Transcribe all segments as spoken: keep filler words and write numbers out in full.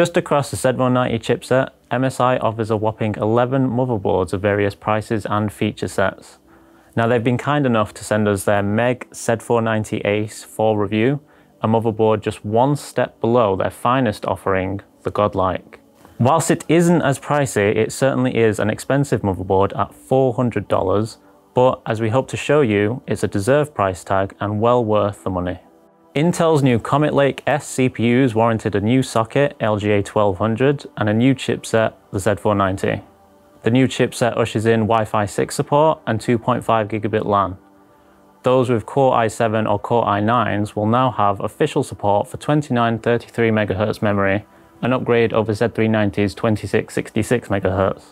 Just across the Z four ninety chipset, M S I offers a whopping eleven motherboards of various prices and feature sets. Now they've been kind enough to send us their MEG Z four ninety ACE for review, a motherboard just one step below their finest offering, the Godlike. Whilst it isn't as pricey, it certainly is an expensive motherboard at four hundred dollars, but as we hope to show you, it's a deserved price tag and well worth the money. Intel's new Comet Lake S C P Us warranted a new socket, L G A twelve hundred, and a new chipset, the Z four ninety. The new chipset ushers in Wi-Fi six support and two point five gigabit LAN. Those with Core i seven or Core i nines will now have official support for twenty-nine thirty-three megahertz memory, an upgrade over Z three ninety's twenty-six sixty-six megahertz.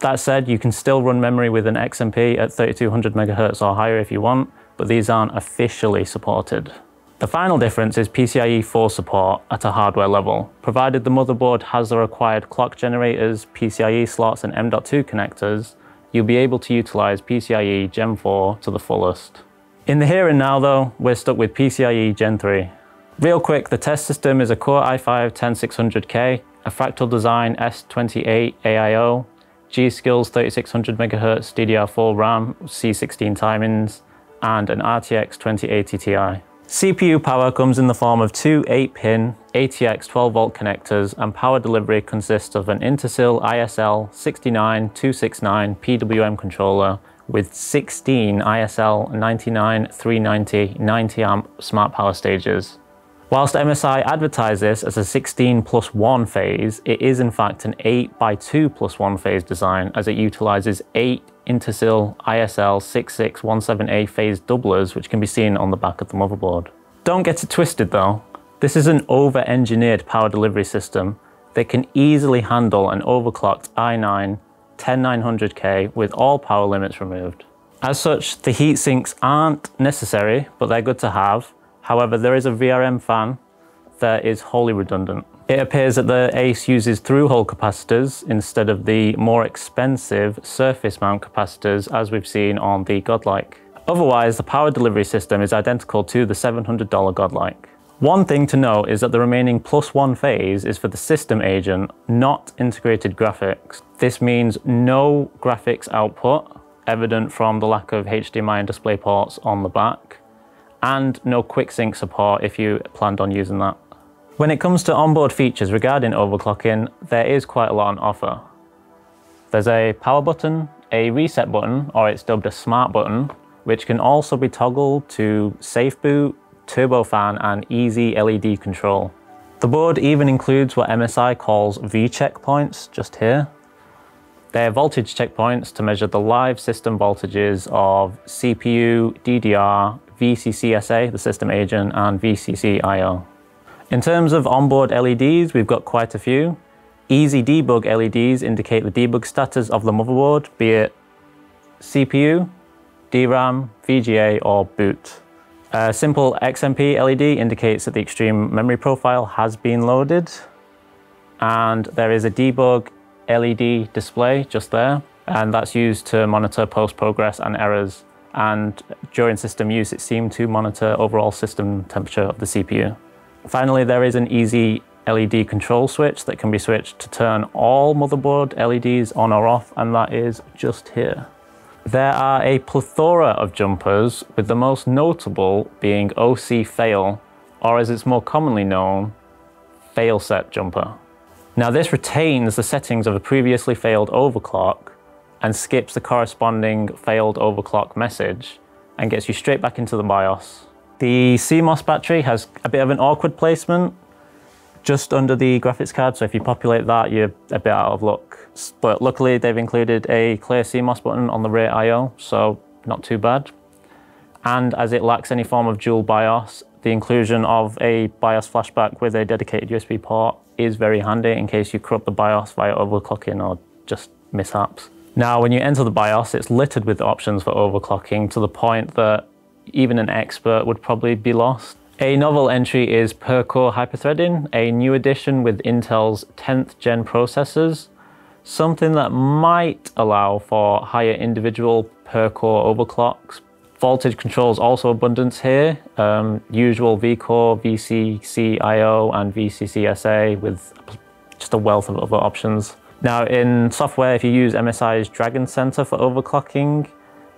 That said, you can still run memory with an X M P at thirty-two hundred megahertz or higher if you want, but these aren't officially supported. The final difference is PCIe four support at a hardware level, provided the motherboard has the required clock generators, PCIe slots and M dot two connectors, you'll be able to utilise PCIe Gen four to the fullest. In the here and now though, we're stuck with PCIe Gen three. Real quick, the test system is a Core i five ten six hundred K, a Fractal Design S twenty-eight A I O, G-Skills thirty-six hundred megahertz D D R four RAM, C sixteen timings, and an R T X twenty eighty T I. C P U power comes in the form of two eight pin A T X twelve volt connectors, and power delivery consists of an Intersil I S L six nine two six nine P W M controller with sixteen I S L nine nine three nine zero ninety amp smart power stages. Whilst M S I advertise this as a sixteen plus one phase, it is in fact an eight by two plus one phase design, as it utilises eight Intersil I S L six six one seven A phase doublers, which can be seen on the back of the motherboard. Don't get it twisted though, this is an over-engineered power delivery system that can easily handle an overclocked i nine ten nine hundred K with all power limits removed. As such, the heat sinks aren't necessary, but they're good to have. However, there is a V R M fan that is wholly redundant. It appears that the ACE uses through-hole capacitors instead of the more expensive surface mount capacitors as we've seen on the Godlike. Otherwise, the power delivery system is identical to the seven hundred dollar Godlike. One thing to note is that the remaining plus one phase is for the system agent, not integrated graphics. This means no graphics output, evident from the lack of H D M I and display ports on the back, and no quick sync support if you planned on using that. When it comes to onboard features regarding overclocking, there is quite a lot on offer. There's a power button, a reset button, or it's dubbed a smart button, which can also be toggled to safe boot, turbo fan, and easy L E D control. The board even includes what M S I calls V checkpoints, just here. They're voltage checkpoints to measure the live system voltages of C P U, D D R, V C C S A, the system agent, and V C C I O. In terms of onboard L E Ds, we've got quite a few. Easy debug L E Ds indicate the debug status of the motherboard, be it C P U, D RAM, V G A, or boot. A simple X M P L E D indicates that the extreme memory profile has been loaded. And there is a debug L E D display just there, and that's used to monitor post progress and errors. And during system use, it seemed to monitor overall system temperature of the C P U. Finally, there is an easy L E D control switch that can be switched to turn all motherboard L E Ds on or off, and that is just here. There are a plethora of jumpers, with the most notable being O C fail, or as it's more commonly known, failset jumper. Now this retains the settings of a previously failed overclock and skips the corresponding failed overclock message and gets you straight back into the BIOS. The C MOS battery has a bit of an awkward placement just under the graphics card, so if you populate that, you're a bit out of luck. But luckily, they've included a clear C MOS button on the rear I O, so not too bad. And as it lacks any form of dual BIOS, the inclusion of a BIOS flashback with a dedicated U S B port is very handy in case you corrupt the BIOS via overclocking or just mishaps. Now, when you enter the BIOS, it's littered with options for overclocking to the point that even an expert would probably be lost. A novel entry is per-core hyperthreading, a new addition with Intel's tenth gen processors, something that might allow for higher individual per-core overclocks. Voltage controls also abundance here, um, usual V-core, V C C I O and V C C S A with just a wealth of other options. Now in software, if you use M S I's Dragon Center for overclocking,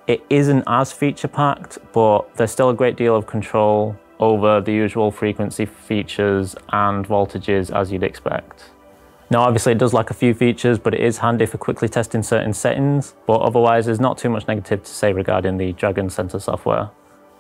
it isn't as feature packed, but there's still a great deal of control over the usual frequency features and voltages as you'd expect. Now obviously it does lack a few features, but it is handy for quickly testing certain settings, but otherwise there's not too much negative to say regarding the Dragon Center software.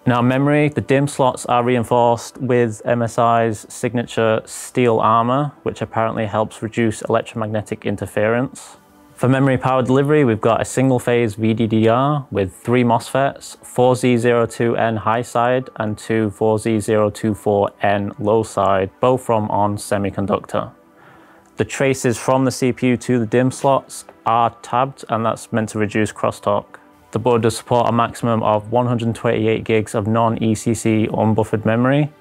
Now memory, the DIMM slots are reinforced with M S I's signature steel armor, which apparently helps reduce electromagnetic interference. For memory power delivery, we've got a single phase V D D R with three MOSFETs, four Z zero two N high side and two four Z zero two four N low side, both from ON Semiconductor. The traces from the C P U to the DIMM slots are tabbed, and that's meant to reduce crosstalk. The board does support a maximum of one hundred twenty-eight gigs of non E C C unbuffered memory,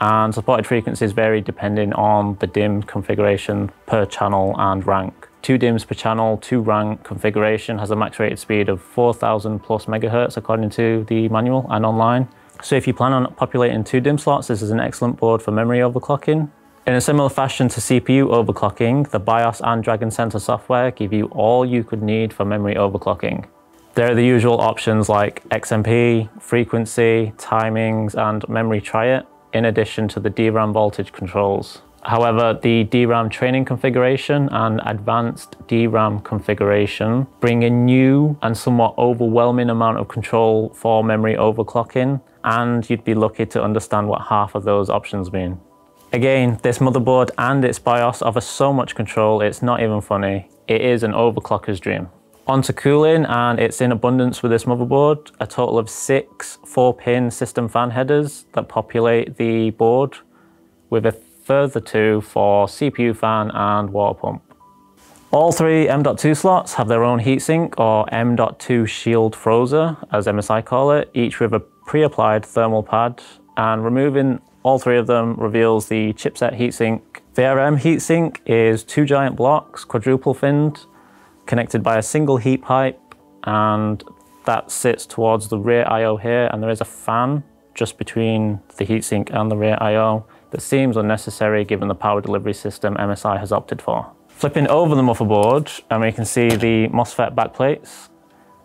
and supported frequencies vary depending on the DIMM configuration per channel and rank. Two DIMMs per channel, two rank configuration has a max rated speed of four thousand plus megahertz according to the manual and online. So if you plan on populating two DIMM slots, this is an excellent board for memory overclocking. In a similar fashion to C P U overclocking, the BIOS and Dragon Center software give you all you could need for memory overclocking. There are the usual options like X M P, frequency, timings, and memory triad, in addition to the D RAM voltage controls. However, the D RAM training configuration and advanced D RAM configuration bring a new and somewhat overwhelming amount of control for memory overclocking, and you'd be lucky to understand what half of those options mean. Again, this motherboard and its BIOS offer so much control, it's not even funny. It is an overclocker's dream. Onto cooling, and it's in abundance with this motherboard. A total of six four-pin system fan headers that populate the board, with a further two for C P U fan and water pump. All three M dot two slots have their own heatsink, or M dot two shield frozer, as M S I call it, each with a pre-applied thermal pad, and removing all three of them reveals the chipset heatsink. V R M heatsink is two giant blocks, quadruple finned, connected by a single heat pipe, and that sits towards the rear I O here, and there is a fan just between the heatsink and the rear I O. That seems unnecessary given the power delivery system M S I has opted for. Flipping over the motherboard, and we can see the MOSFET backplates.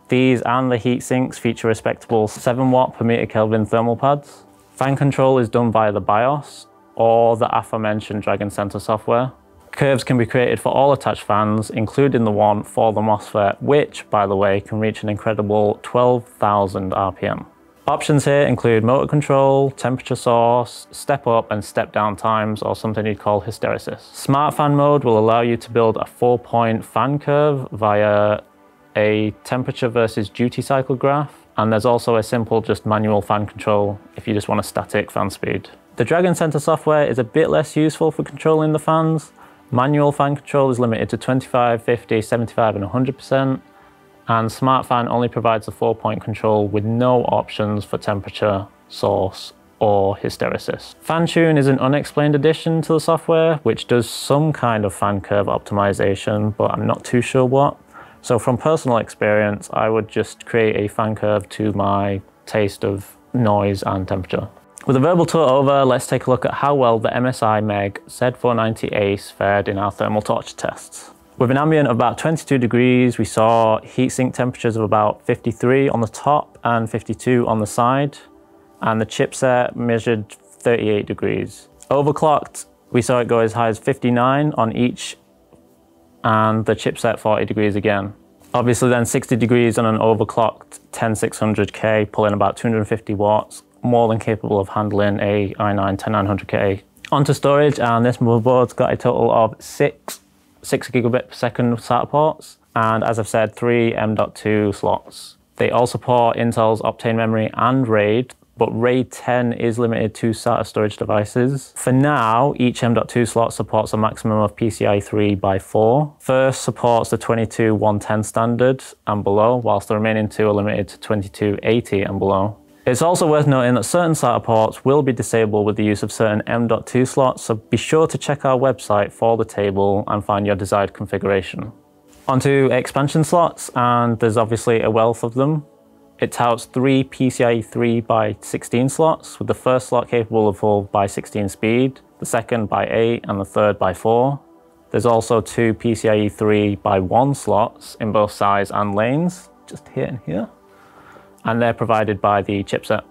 These and the heat sinks feature respectable seven watt per meter Kelvin thermal pads. Fan control is done via the BIOS or the aforementioned Dragon Center software. Curves can be created for all attached fans, including the one for the MOSFET, which, by the way, can reach an incredible twelve thousand R P M. Options here include motor control, temperature source, step up and step down times, or something you'd call hysteresis. Smart fan mode will allow you to build a four-point fan curve via a temperature versus duty cycle graph. And there's also a simple just manual fan control if you just want a static fan speed. The Dragon Center software is a bit less useful for controlling the fans. Manual fan control is limited to twenty-five, fifty, seventy-five and one hundred percent. And smart fan only provides a four-point control with no options for temperature, source, or hysteresis. Fan tune is an unexplained addition to the software, which does some kind of fan curve optimization, but I'm not too sure what. So from personal experience, I would just create a fan curve to my taste of noise and temperature. With a verbal tour over, let's take a look at how well the M S I MEG Z four ninety ACE fared in our thermal torture tests. With an ambient of about twenty-two degrees, we saw heatsink temperatures of about fifty-three on the top and fifty-two on the side, and the chipset measured thirty-eight degrees. Overclocked, we saw it go as high as fifty-nine on each, and the chipset forty degrees again. Obviously then sixty degrees on an overclocked ten six hundred K, pulling about two hundred fifty watts, more than capable of handling a i nine ten nine hundred K. Onto storage, and this motherboard's got a total of six six gigabit per second SATA ports, and as I've said, three M dot two slots. They all support Intel's Optane memory and RAID, but RAID ten is limited to SATA storage devices. For now, each M dot two slot supports a maximum of P C I E three by four. First supports the twenty-two one ten standard and below, whilst the remaining two are limited to twenty-two eighty and below. It's also worth noting that certain SATA ports will be disabled with the use of certain M dot two slots, so be sure to check our website for the table and find your desired configuration. Onto expansion slots, and there's obviously a wealth of them. It touts three P C I E three by sixteen slots, with the first slot capable of full by sixteen speed, the second by eight, and the third by four. There's also two P C I E three by one slots in both sides and lanes, just here and here, and they're provided by the chipset.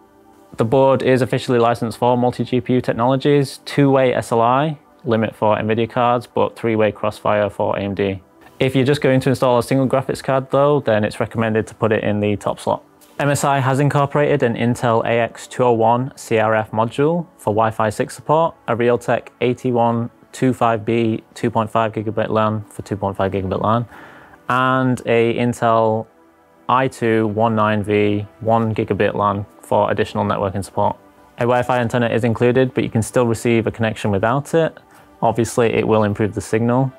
The board is officially licensed for multi-G P U technologies, two-way S L I limit for NVIDIA cards, but three-way Crossfire for A M D. If you're just going to install a single graphics card though, then it's recommended to put it in the top slot. M S I has incorporated an Intel A X two oh one C R F module for Wi-Fi six support, a Realtek eighty-one twenty-five B two point five gigabit LAN for two point five gigabit LAN, and a Intel i two one nine V one gigabit LAN for additional networking support. A Wi-Fi antenna is included, but you can still receive a connection without it. Obviously, it will improve the signal.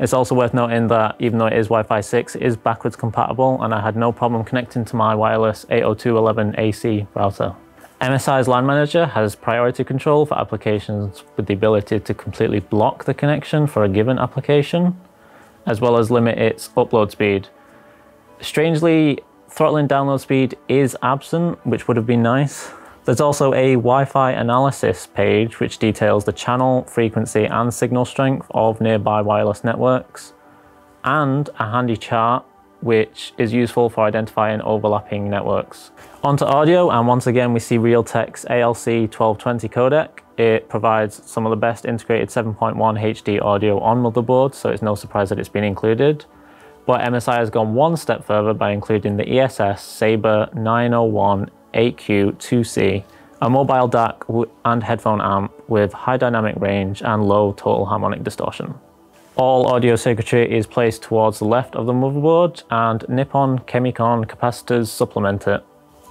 It's also worth noting that even though it is Wi-Fi six, it is backwards compatible, and I had no problem connecting to my wireless eight oh two dot eleven A C router. M S I's LAN manager has priority control for applications with the ability to completely block the connection for a given application, as well as limit its upload speed. Strangely, throttling download speed is absent, which would have been nice. There's also a Wi-Fi analysis page which details the channel, frequency and signal strength of nearby wireless networks, and a handy chart which is useful for identifying overlapping networks. Onto audio, and once again we see Realtek's A L C twelve twenty codec. It provides some of the best integrated seven point one H D audio on motherboards, so it's no surprise that it's been included. But M S I has gone one step further by including the E S S Sabre nine oh one A Q two C, a mobile D A C and headphone amp with high dynamic range and low total harmonic distortion. All audio circuitry is placed towards the left of the motherboard, and Nippon Kemicon capacitors supplement it.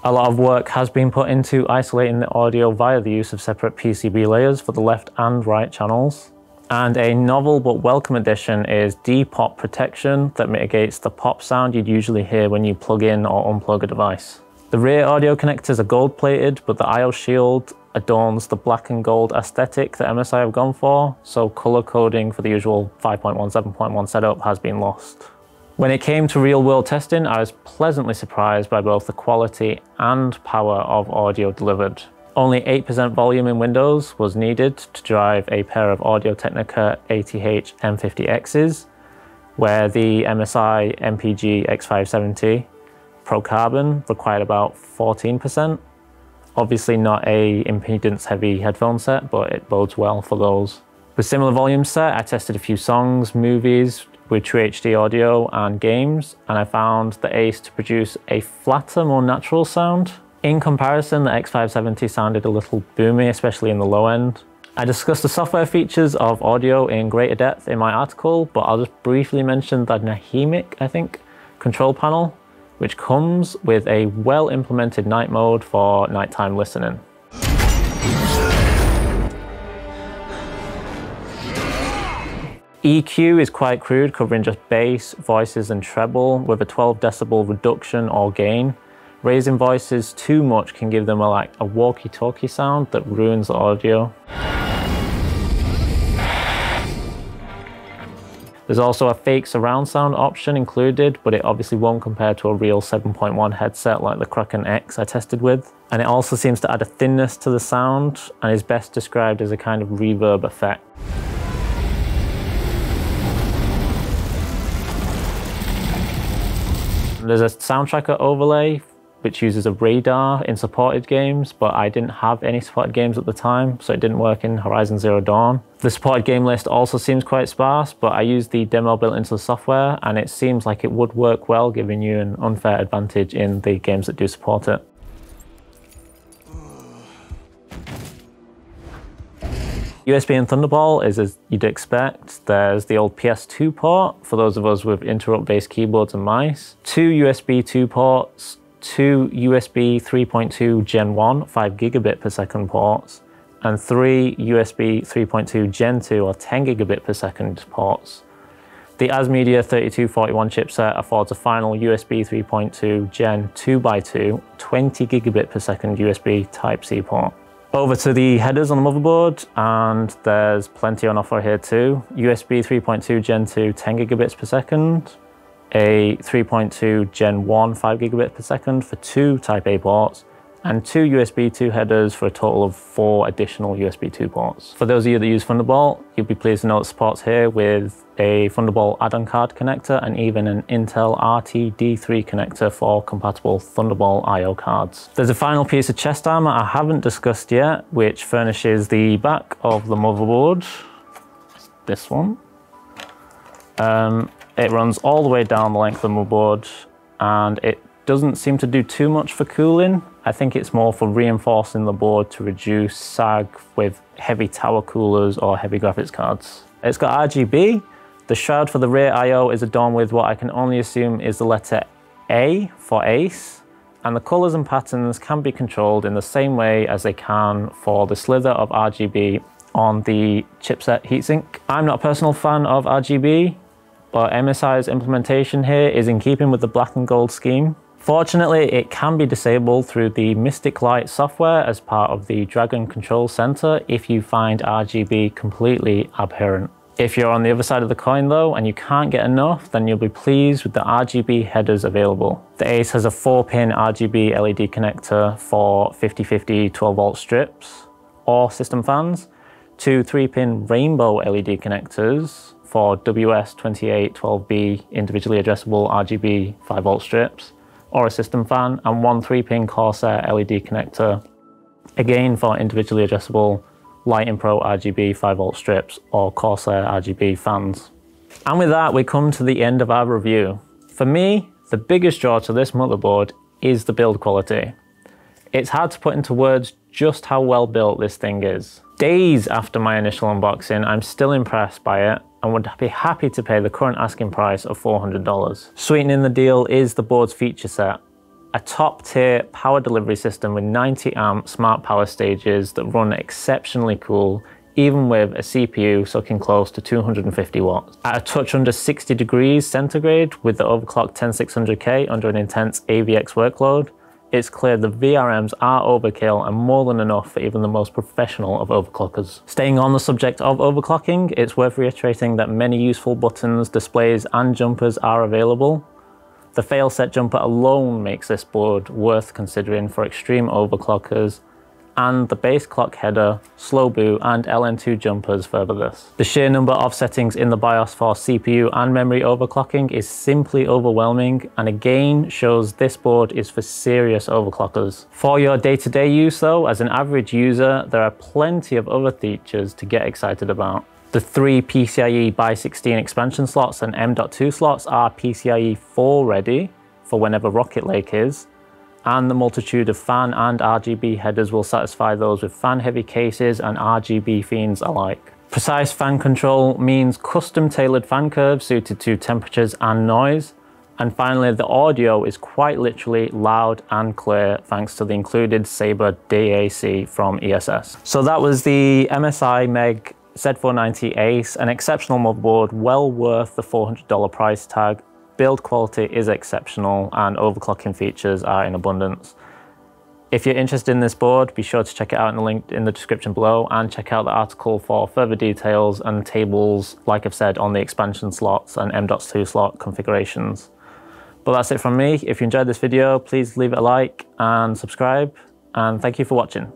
A lot of work has been put into isolating the audio via the use of separate P C B layers for the left and right channels. And a novel but welcome addition is D pop protection that mitigates the pop sound you'd usually hear when you plug in or unplug a device. The rear audio connectors are gold plated, but the I O shield adorns the black and gold aesthetic that M S I have gone for, so color coding for the usual five point one, seven point one setup has been lost. When it came to real world testing, I was pleasantly surprised by both the quality and power of audio delivered. Only eight percent volume in Windows was needed to drive a pair of Audio-Technica A T H M fifty X's, where the M S I M P G X five seventy Pro Carbon required about fourteen percent. Obviously not a impedance-heavy headphone set, but it bodes well for those. With similar volume set, I tested a few songs, movies with True H D audio and games, and I found the Ace to produce a flatter, more natural sound. In comparison, the X five seventy sounded a little boomy, especially in the low end. I discussed the software features of audio in greater depth in my article, but I'll just briefly mention the Nahemic, I think, control panel, which comes with a well-implemented night mode for nighttime listening. E Q is quite crude, covering just bass, voices and treble, with a twelve decibel reduction or gain. Raising voices too much can give them a, like a walkie-talkie sound that ruins the audio. There's also a fake surround sound option included, but it obviously won't compare to a real seven point one headset like the Kraken X I tested with. And it also seems to add a thinness to the sound and is best described as a kind of reverb effect. There's a soundtracker overlay which uses a radar in supported games, but I didn't have any supported games at the time, so it didn't work in Horizon Zero Dawn. The supported game list also seems quite sparse, but I used the demo built into the software and it seems like it would work well, giving you an unfair advantage in the games that do support it. U S B and Thunderbolt is as you'd expect. There's the old P S two port for those of us with interrupt-based keyboards and mice, two U S B two ports, two U S B three point two Gen one five gigabit per second ports, and three U S B three point two Gen two or ten gigabit per second ports. The ASMedia thirty-two forty-one chipset affords a final U S B three point two Gen two by two twenty gigabit per second U S B Type C port. Over to the headers on the motherboard, and there's plenty on offer here too. U S B three point two Gen two ten gigabits per second, a three point two Gen one five gigabit per second for two Type A ports, and two U S B two headers for a total of four additional U S B two ports. For those of you that use Thunderbolt, you'll be pleased to know it supports here with a Thunderbolt add-on card connector and even an Intel R T D three connector for compatible Thunderbolt I O cards. There's a final piece of chest armor I haven't discussed yet, which furnishes the back of the motherboard. This one. Um, it runs all the way down the length of the motherboard, and it doesn't seem to do too much for cooling. I think it's more for reinforcing the board to reduce sag with heavy tower coolers or heavy graphics cards. It's got R G B. The shroud for the rear I O is adorned with what I can only assume is the letter A for ACE, and the colors and patterns can be controlled in the same way as they can for the slither of R G B on the chipset heatsink. I'm not a personal fan of R G B, but M S I's implementation here is in keeping with the black and gold scheme. Fortunately, it can be disabled through the Mystic Light software as part of the Dragon Control Center if you find R G B completely abhorrent. If you're on the other side of the coin though and you can't get enough, then you'll be pleased with the R G B headers available. The ACE has a four pin R G B L E D connector for fifty fifty twelve volt strips or system fans, two three pin rainbow L E D connectors for W S twenty-eight twelve B individually addressable R G B five volt strips or a system fan, and one three pin Corsair L E D connector, again for individually addressable Lighting Pro R G B five volt strips or Corsair R G B fans. And with that, we come to the end of our review. For me, the biggest draw to this motherboard is the build quality. It's hard to put into words just how well built this thing is. Days after my initial unboxing, I'm still impressed by it and would be happy to pay the current asking price of four hundred dollars. Sweetening the deal is the board's feature set, a top tier power delivery system with ninety amp smart power stages that run exceptionally cool, even with a C P U sucking close to two hundred fifty watts. At a touch under sixty degrees centigrade with the overclocked ten six hundred K under an intense A V X workload, it's clear the V R Ms are overkill and more than enough for even the most professional of overclockers. Staying on the subject of overclocking, it's worth reiterating that many useful buttons, displays and jumpers are available. The failset jumper alone makes this board worth considering for extreme overclockers, and the base clock header, slow boot and L N two jumpers further this. The sheer number of settings in the BIOS for C P U and memory overclocking is simply overwhelming, and again shows this board is for serious overclockers. For your day-to-day use though, as an average user, there are plenty of other features to get excited about. The three PCIe by sixteen expansion slots and M dot two slots are PCIe four ready for whenever Rocket Lake is, and the multitude of fan and R G B headers will satisfy those with fan heavy cases and R G B fiends alike. Precise fan control means custom tailored fan curves suited to temperatures and noise, and finally the audio is quite literally loud and clear thanks to the included Sabre D A C from E S S. So that was the M S I MEG Z four ninety ACE, an exceptional motherboard well worth the four hundred dollar price tag. Build quality is exceptional and overclocking features are in abundance. If you're interested in this board, be sure to check it out in the link in the description below, and check out the article for further details and tables, like I've said, on the expansion slots and M dot two slot configurations. But that's it from me. If you enjoyed this video, please leave it a like and subscribe, and thank you for watching.